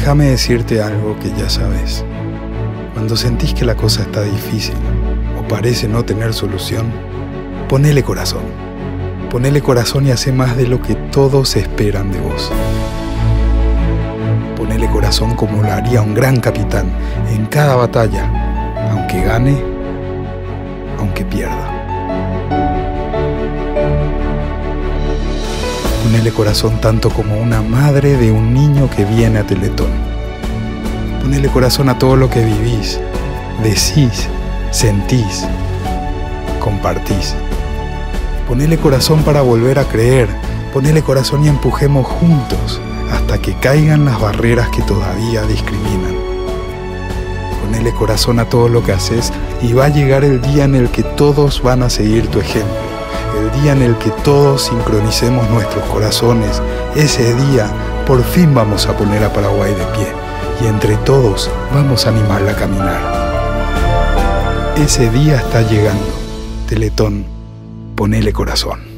Déjame decirte algo que ya sabes. Cuando sentís que la cosa está difícil o parece no tener solución, ponele corazón. Ponele corazón y hacé más de lo que todos esperan de vos. Ponele corazón como lo haría un gran capitán en cada batalla, aunque gane, aunque pierda. Ponele corazón tanto como una madre de un niño que viene a Teletón. Ponele corazón a todo lo que vivís, decís, sentís, compartís. Ponele corazón para volver a creer. Ponele corazón y empujemos juntos hasta que caigan las barreras que todavía discriminan. Ponele corazón a todo lo que haces y va a llegar el día en el que todos van a seguir tu ejemplo. El día en el que todos sincronicemos nuestros corazones, ese día por fin vamos a poner a Paraguay de pie y entre todos vamos a animarla a caminar. Ese día está llegando. Teletón, ponele corazón.